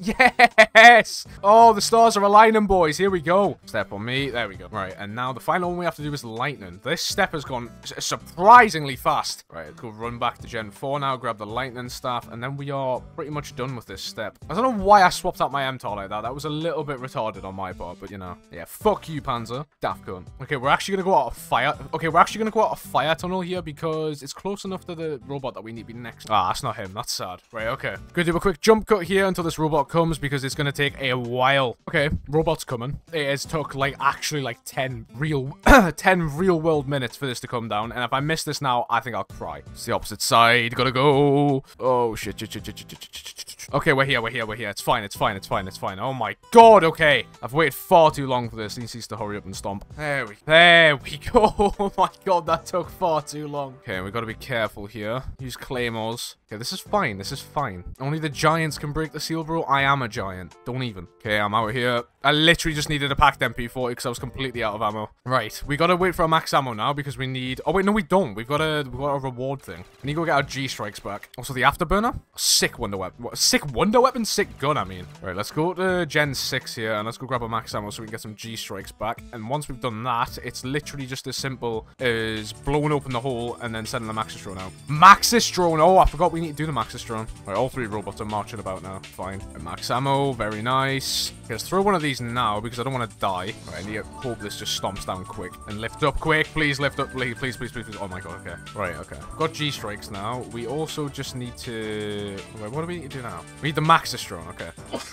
Yes! Oh, the stars are aligning, boys. Here we go. Step on me. There we go. Right, and now the final one we have to do is lightning. This step has gone surprisingly fast. Right, let's go run back to Gen four now, grab the lightning staff, and then we are pretty much done with this step. I don't know why I swapped out my M TAR like that. That was a little bit retarded on my part, but you know. Yeah, fuck you, Panzer. Daft gun. Okay, we're actually gonna go out of fire. Okay, we're actually gonna go out of fire tunnel here because it's close enough to the robot that we need to be next. Ah, that's not him. That's sad. Right, okay. Gonna do a quick jump cut here until this robot comes because it's gonna take a while. Okay, robot's coming. It has took like actually like ten real ten real world minutes for this to come down, and if I miss this now, I think I'll cry. It's the opposite side. Gotta go. Oh shit, shit, shit, shit, shit, shit, shit, shit. Okay, we're here, we're here, we're here. It's fine, it's fine, it's fine, it's fine. Oh my God, okay. I've waited far too long for this. He needs to hurry up and stomp. There we, there we go. Oh my God, that took far too long. Okay, we gotta be careful here. Use claymores. Okay, this is fine, this is fine. Only the giants can break the seal, bro. I am a giant. Don't even. Okay, I'm out here. I literally just needed a packed M P forty because I was completely out of ammo. Right, we gotta wait for a max ammo now because we need... Oh wait, no, we don't. We've got a, we've got a reward thing. We need to go get our G-Strikes back. Also, the afterburner. Sick wonder weapon. Sick wonder weapon? Sick gun, I mean. Right, let's go to Gen six here and let's go grab a max ammo so we can get some G-Strikes back. And once we've done that, it's literally just as simple as blowing open the hole and then sending the Maxis drone out. Maxis drone! Oh, I forgot we need to do the Maxis drone. Right, all three robots are marching about now. Fine. Right, max ammo. Very nice. Okay, let's throw one of these now because I don't want to die. Right, I need to hope this just stomps down quick. And lift up quick. Please lift up. Please, please, please, please. please. Oh my God, okay. Right, okay. Got G-Strikes now. We also just need to... Wait, what do we need to do now? We need the Maxis drone. Okay.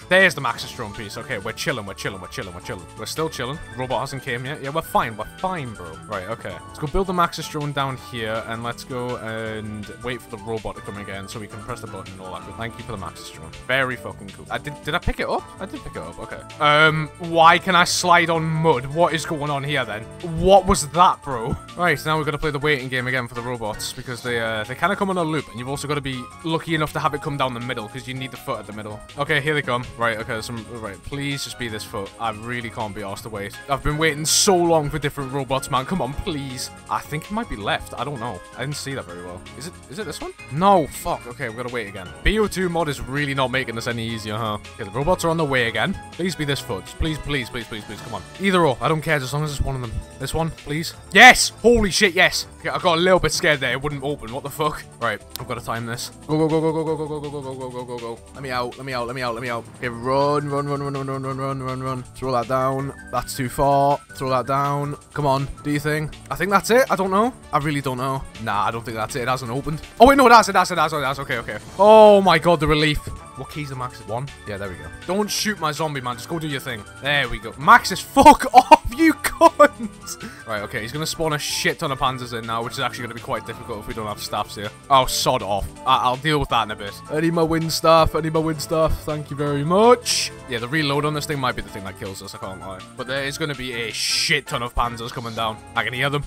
There's the Maxis drone piece. Okay, we're chilling, we're chilling, we're chilling, we're chilling. We're still chilling. Robot hasn't came yet. Yeah, we're fine, we're fine, bro. Right, okay. Let's go build the Maxis drone down here and let's go and wait for the robot to come again so we can press the button and all that. But thank you for the Maxis drone. Very fucking cool. I did, did I pick it up? I did pick it up. Okay. Um, why can I slide on mud? What is going on here then? What was that, bro? Right, now we've got to play the waiting game again for the robots because they uh, they kind of come on a loop and you've also got to be lucky enough to have it come down the middle because you need the foot at the middle. Okay, here they come. Right, okay, some, right. Please just be this foot. I really can't be arsed to wait. I've been waiting so long for different robots, man. Come on, please. I think it might be left. I don't know. I didn't see that very well. Is it? Is it this one? No, fuck. Okay, we've got to wait again. B O two mod is really not making this any easier, huh? Okay, the robots are on the way again. Please be this foot. Please, please, please, please, please. Come on. Either or. I don't care as long as it's one of them. This one, please. Yes! Holy shit, yes! Okay, I got a little bit scared there. It wouldn't open. What the fuck? Right, I've got to time this. Go, go, go, go, go, go, go, go, go, go, go, go, go, go. Let me out. Let me out. Let me out. Let me out. Okay, run, run, run, run, run, run, run, run, run, run. Throw that down. That's too far. Throw that down. Come on. Do your thing. I think that's it. I don't know. I really don't know. Nah, I don't think that's it. It hasn't opened. Oh, wait, no, it has. It has. It has. It has. Okay, okay. Oh, my God, the relief. What key's the Maxis? One? Yeah, there we go. Don't shoot my zombie, man. Just go do your thing. There we go. Maxis, fuck off, you cunt! Right, okay. He's going to spawn a shit ton of Panzers in now, which is actually going to be quite difficult if we don't have staffs here. Oh, sod off. I I'll deal with that in a bit. I need my wind staff. I need my wind staff. Thank you very much. Yeah, the reload on this thing might be the thing that kills us. I can't lie. But there is going to be a shit ton of Panzers coming down. I can hear them.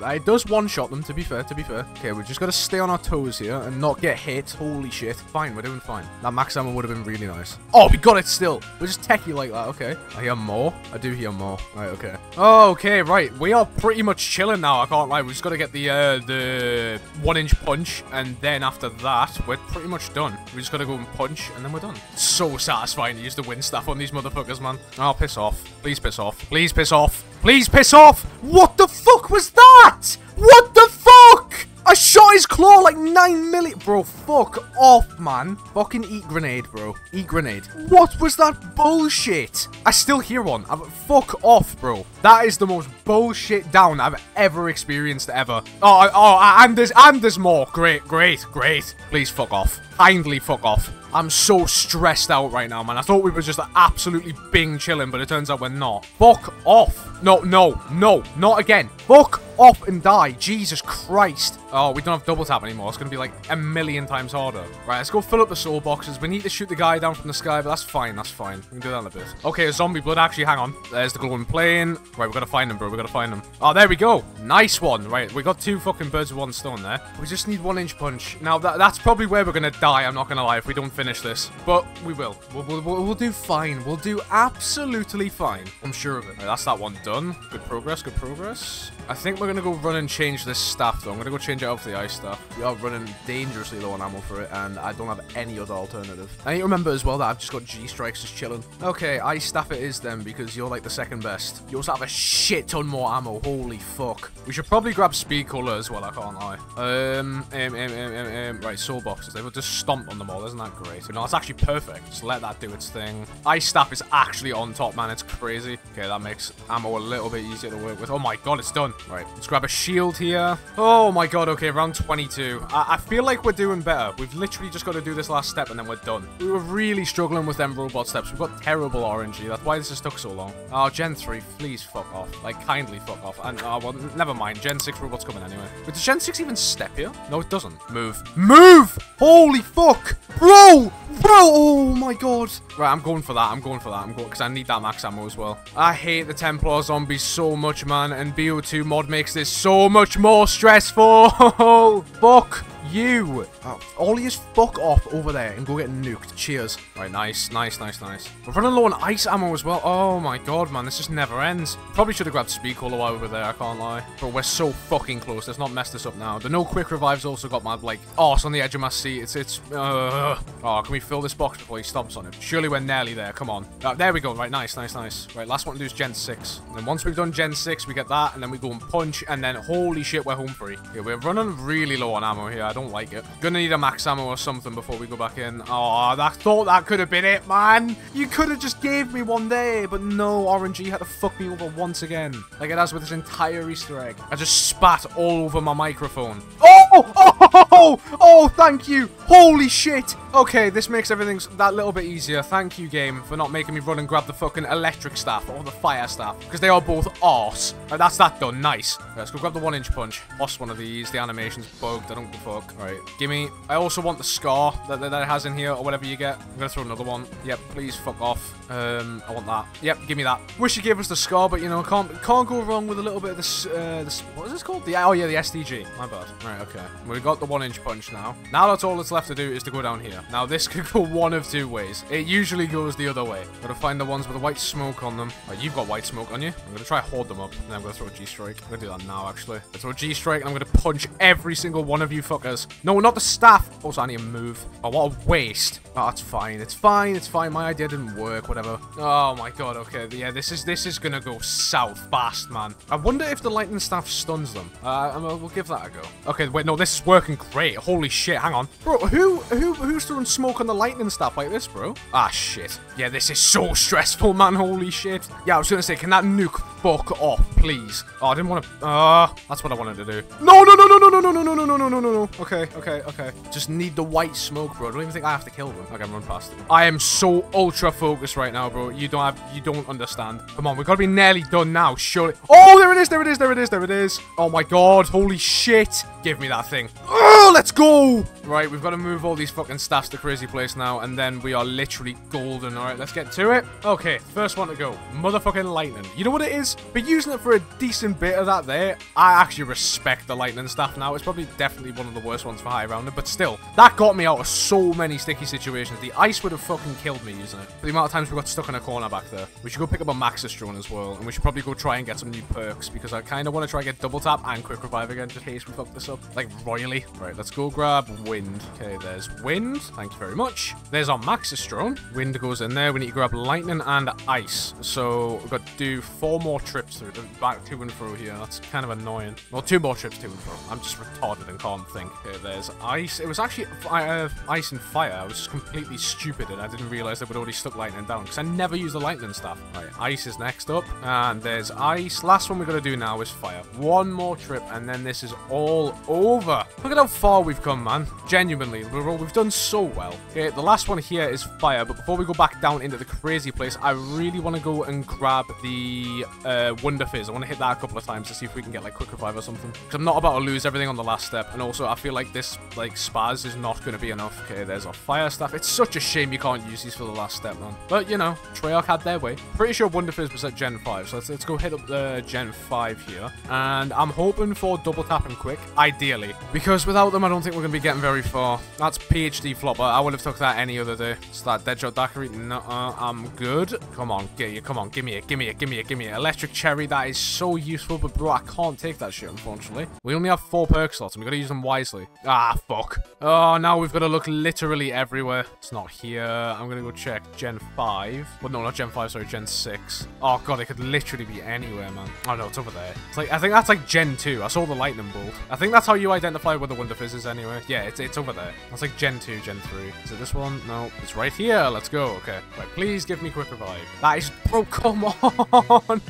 Right, it does one-shot them, to be fair, to be fair. Okay, we've just got to stay on our toes here and not get hit. Holy shit. Fine, we're doing fine. That Max Ammo would have been really nice. Oh, we got it still. We're just techie like that. Okay. I hear more. I do hear more. Right, okay. Oh, Okay, right. We are pretty much chilling now. I can't lie. We've just got to get the uh, the one-inch punch, and then after that, we're pretty much done. We just got to go and punch, and then we're done. So satisfying to use the win staff on these motherfuckers, man. Oh, piss off. Please piss off. Please piss off. Please piss off. What the fuck was that? What the fuck? I shot his claw like nine million. Bro, fuck off, man. Fucking eat grenade, bro. Eat grenade. What was that bullshit? I still hear one. I'm, fuck off, bro. That is the most bullshit down I've ever experienced ever. Oh, oh, and there's, and there's more. Great, great, great. Please fuck off. Kindly fuck off. I'm so stressed out right now, man. I thought we were just absolutely bing chilling, but it turns out we're not. Fuck off. No, no, no, not again. Fuck off and die. Jesus Christ. Oh, we don't have double tap anymore. It's going to be like a million times harder. Right, let's go fill up the soul boxes. We need to shoot the guy down from the sky, but that's fine. That's fine. We can do that in a bit. Okay, zombie blood. Actually, hang on. There's the glowing plane. Right, we've got to find him, bro. We've got to find him. Oh, there we go. Nice one. Right, we got two fucking birds with one stone there. We just need one inch punch. Now, that, that's probably where we're going to die. I'm not going to lie if we don't finish. Finish this, but we will. We'll, we'll, we'll do fine. We'll do absolutely fine. I'm sure of it. Right, that's that one done. Good progress, good progress. I think we're going to go run and change this staff, though. I'm going to go change it out for the ice staff. We are running dangerously low on ammo for it, and I don't have any other alternative. I need to remember as well that I've just got G-Strikes just chilling. Okay, ice staff it is then, because you're like the second best. You also have a shit ton more ammo. Holy fuck. We should probably grab speed cooler as well, I can't lie. Um, um, um, um, um, right, soul boxes. They will just stomp on them all, isn't that great? But no, it's actually perfect. Just let that do its thing. Ice staff is actually on top, man. It's crazy. Okay, that makes ammo a little bit easier to work with. Oh my god, it's done. Right, let's grab a shield here. Oh my god, okay, round twenty-two. I, I feel like we're doing better. We've literally just got to do this last step and then we're done. We were really struggling with them robot steps. We've got terrible R N G. That's why this has took so long. Oh, Gen three, please fuck off. Like, kindly fuck off. And, oh, well, never mind. Gen six robot's coming anyway. But does Gen six even step here? No, it doesn't. Move. Move! Holy fuck! Bro! Bro, oh my god. Right, I'm going for that. I'm going for that. I'm going because I need that max ammo as well. I hate the Templar zombies so much, man. And B O two mod makes this so much more stressful. Fuck you. Oh, all he is fuck off over there and go get nuked. Cheers. Right, nice, nice, nice, nice. We're running low on ice ammo as well. Oh my god, man. This just never ends. Probably should have grabbed speed cooler while we were there. I can't lie. But we're so fucking close. Let's not mess this up now. The no quick revives also got my, like, arse on the edge of my seat. It's, it's, uh. Oh, can we fill this box before he stomps on him? Surely we're nearly there. Come on. Uh, there we go. Right, nice, nice, nice. Right, last one to do is Gen six. And then once we've done Gen six, we get that. And then we go and punch. And then, holy shit, we're home free. Okay, we're running really low on ammo here. I don't like it. Gonna need a max ammo or something before we go back in. Oh, I thought that could have been it, man. You could have just gave me one day, but no, R N G had to fuck me over once again. Like it has with this entire Easter egg. I just spat all over my microphone. Oh, oh, oh, oh, oh, oh, thank you. Holy shit. Okay, this makes everything that little bit easier. Thank you, game, for not making me run and grab the fucking electric staff or the fire staff, because they are both arse. Right, that's that done. Nice. Right, let's go grab the one-inch punch. Lost one of these. The animation's bugged. I don't give a fuck. Alright, gimme. I also want the scar that, that, that it has in here, or whatever you get. I'm gonna throw another one. Yep, please fuck off. Um, I want that. Yep, gimme that. Wish you gave us the scar, but you know, can't can't go wrong with a little bit of this, uh, this, what is this called? The, oh yeah, the S D G. My bad. Right, okay. We've got the one-inch punch now. Now that's all that's left to do is to go down here. Now, this could go one of two ways. It usually goes the other way. Gotta find the ones with the white smoke on them. Oh, you've got white smoke on you. I'm gonna try to hoard them up, and then I'm gonna throw a G-Strike. I'm gonna do that now, actually. I'm gonna throw a G-Strike, and I'm gonna punch every single one of you fuckers. No, not the staff. Also, I need to move. Oh, what a waste. Oh, it's fine. It's fine. It's fine. My idea didn't work. Whatever. Oh, my God. Okay. Yeah, this is this is going to go south fast, man. I wonder if the lightning staff stuns them. Uh, we'll give that a go. Okay, wait. No, this is working great. Holy shit. Hang on. Bro, who, who who's throwing smoke on the lightning staff like this, bro? Ah, shit. Yeah, this is so stressful, man. Holy shit. Yeah, I was going to say, can that nuke fuck off, please? Oh, I didn't want to... Uh, that's what I wanted to do. No, no, no, no, no, no, no, no, no, no, no, no, no, no. Okay. Okay, okay, okay. Just need the white smoke, bro. I don't even think I have to kill them. Okay, I'm running past them. I am so ultra focused right now, bro. You don't have, you don't understand. Come on, we've got to be nearly done now, surely. Oh, there it is, there it is, there it is, there it is. Oh my god, holy shit. Give me that thing. Oh, let's go. Right, we've got to move all these fucking staffs to crazy place now, and then we are literally golden. All right, let's get to it. Okay, first one to go. Motherfucking lightning. You know what it is? But using it for a decent bit of that there, I actually respect the lightning staff now. It's probably definitely one of the worst ones for high rounder, but still, that got me out of so many sticky situations. situations. The ice would have fucking killed me using it. For the amount of times we got stuck in a corner back there. We should go pick up a Maxis drone as well, and we should probably go try and get some new perks, because I kind of want to try and get Double Tap and Quick Revive again, just in case we fuck this up, like, royally. Right, let's go grab Wind. Okay, there's Wind. Thank you very much. There's our Maxis drone. Wind goes in there. We need to grab Lightning and Ice. So we've got to do four more trips through, back to and through here. That's kind of annoying. Well, two more trips to and through. I'm just retarded and can't think. Okay, there's Ice. It was actually uh, Ice and Fire. I was just completely stupid, and I didn't realize they would already stuck Lightning down, because I never use the Lightning staff. Right, Ice is next up, and there's Ice. Last one we're going to do now is Fire. One more trip, and then this is all over. Look at how far we've come, man. Genuinely, we're all, we've done so well. Okay, the last one here is Fire, but before we go back down into the crazy place, I really want to go and grab the uh, Wonder Fizz. I want to hit that a couple of times to see if we can get, like, Quick Revive or something, because I'm not about to lose everything on the last step, and also I feel like this, like, spaz is not going to be enough. Okay, there's our Fire staff. It's such a shame you can't use these for the last step, man. But, you know, Treyarch had their way. Pretty sure Wonder Fizz was at Gen five, so let's, let's go hit up the Gen five here, and I'm hoping for Double Tap and Quick, ideally, because without them, I don't think we're going to be getting very far. That's PhD flopper. I would have took that any other day. It's that Deadshot Daiquiri. Nuh-uh, I'm good. Come on, get you. Come on, give me it, give me it, give me it, give me it. Electric Cherry, that is so useful, but bro, I can't take that shit, unfortunately. We only have four perk slots, and we got to use them wisely. Ah, fuck. Oh, now we've got to look literally everywhere. It's not here. I'm going to go check Gen five. Well, no, not Gen five, sorry, Gen six. Oh, God, it could literally be anywhere, man. Oh, no, it's over there. It's like, I think that's like Gen two. I saw the lightning bolt. I think that's how you identify where the Wonder Fizz is anyway. Yeah, it's, it's over there. That's like Gen two, Gen three. Is it this one? No, it's right here. Let's go. Okay. Right, please give me Quick Revive. That is... Bro, come on.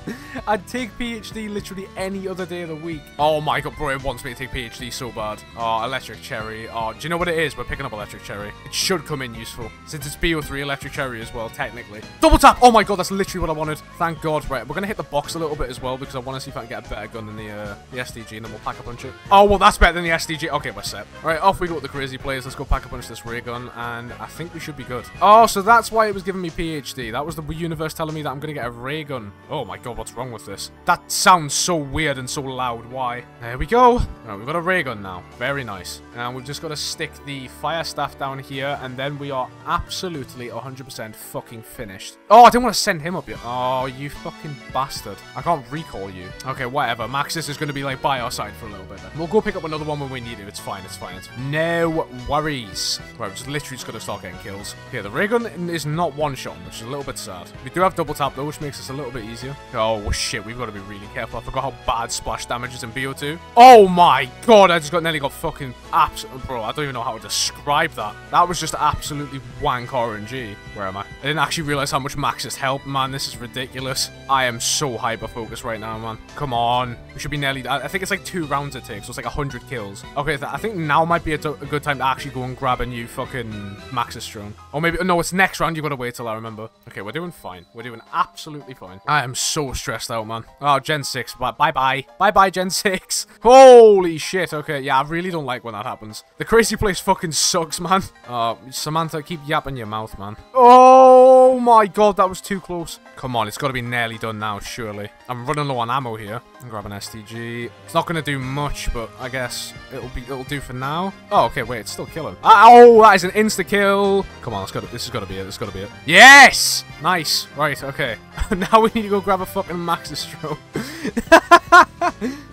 I'd take PhD literally any other day of the week. Oh, my God, bro, it wants me to take PhD so bad. Oh, Electric Cherry. Oh, do you know what it is? We're picking up Electric Cherry. It should come in useful, since it's B O three Electric Cherry as well, technically. Double Tap! Oh, my God, that's literally what I wanted. Thank God. Right, we're going to hit the box a little bit as well, because I want to see if I can get a better gun than the, uh, the S D G, and then we'll Pack-A-Punch it. Oh, well, that's better than the S D G. Okay, we're set. Right, off we go with the crazy players. Let's go Pack-A-Punch this Ray Gun, and I think we should be good. Oh, so that's why it was giving me PhD. That was the universe telling me that I'm going to get a Ray Gun. Oh, my God, what's wrong with this? That sounds so weird and so loud. Why? There we go. All right, we've got a Ray Gun now. Very nice. And we've just got to stick the Fire staff down here, and then we are absolutely one hundred percent fucking finished. Oh, I didn't want to send him up here. Oh, you fucking bastard. I can't recall you. Okay, whatever. Maxis is going to be, like, by our side for a little bit then. We'll go pick up another one when we need it. It's fine, it's fine. It's no worries. Right, we're just literally just going to start getting kills. Okay, the Ray Gun is not one-shot, which is a little bit sad. We do have Double Tap, though, which makes this a little bit easier. Oh, shit, we've got to be really careful. I forgot how bad splash damage is in B O two. Oh, my God, I just got nearly got fucking absolutely... Bro, I don't even know how to describe that. That was just absolutely wank R N G. Where am I? I didn't actually realize how much Maxis helped, man. This is ridiculous. I am so hyper-focused right now, man. Come on. We should be nearly... I think it's like two rounds it takes, so it's like one hundred kills. Okay, I think now might be a, a good time to actually go and grab a new fucking Maxis drone. Or maybe... No, it's next round. You've got to wait till I remember. Okay, we're doing fine. We're doing absolutely fine. I am so stressed out, man. Oh, Gen six. Bye-bye. Bye-bye, Gen six. Holy shit. Okay, yeah, I really don't like when that happens. The crazy place fucking sucks, man. Uh, Samantha, keep yapping your mouth, man. Oh my God, that was too close. Come on, it's got to be nearly done now, surely. I'm running low on ammo here. I'm grabbing S D G. It's not going to do much, but I guess it'll be it'll do for now. Oh, okay, wait, it's still killing. Oh, that is an insta-kill. Come on, let's go. This has got to be it. This has got to be it. Yes! Nice. Right, okay. Now we need to go grab a fucking Maxis drone.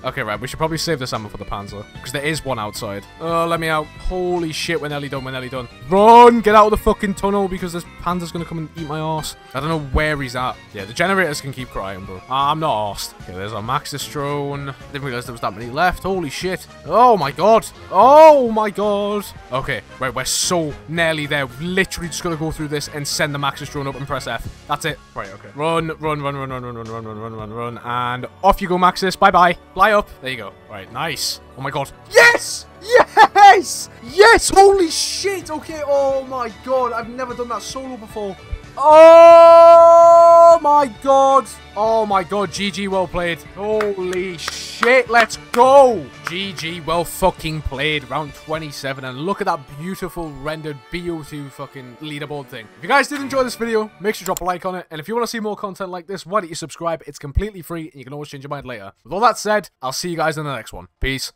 Okay, right, we should probably save this ammo for the Panzer, because there is one outside. Oh, let me out. Holy shit, when Ellie done, when Ellie done. Run! Get out of the fucking tunnel, because this Panzer's going to come and eat my arse. I don't know where he's at. Yeah, the generators can keep crying, bro. I'm not arsed. Okay, there's our Maxis drone. Didn't realize there was that many left. Holy shit. Oh, my God. Oh, my God. Okay, right, we're so nearly there. We're literally just going to go through this and send the Maxis drone up and press F. That's it. Right, okay. Run, run, run, run, run, run, run, run, run, run, run, run, and off you go, Maxis. Bye-bye. Bye-bye. Up. There you go. All right, nice. Oh my God. Yes! Yes! Yes! Holy shit! Okay, oh my God. I've never done that solo before. Oh my God. Oh my God. G G, well played. Holy shit, let's go. G G, well fucking played. Round twenty-seven, and look at that beautiful rendered B O two fucking leaderboard thing. If you guys did enjoy this video, make sure to drop a like on it, and if you want to see more content like this, why don't you subscribe? It's completely free, and you can always change your mind later. With all that said, I'll see you guys in the next one. Peace.